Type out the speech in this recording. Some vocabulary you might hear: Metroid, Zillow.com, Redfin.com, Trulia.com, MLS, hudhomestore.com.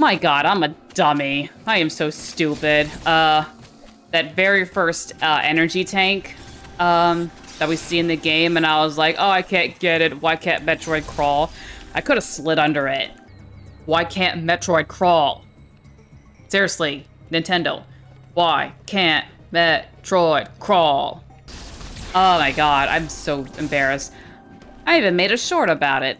My god, I'm a dummy. I am so stupid. That very first energy tank that we see in the game, and I was like, oh, I can't get it. Why can't Metroid crawl? I could have slid under it. Why can't Metroid crawl? Seriously, Nintendo. Why can't Metroid crawl? Oh my god, I'm so embarrassed. I even made a short about it.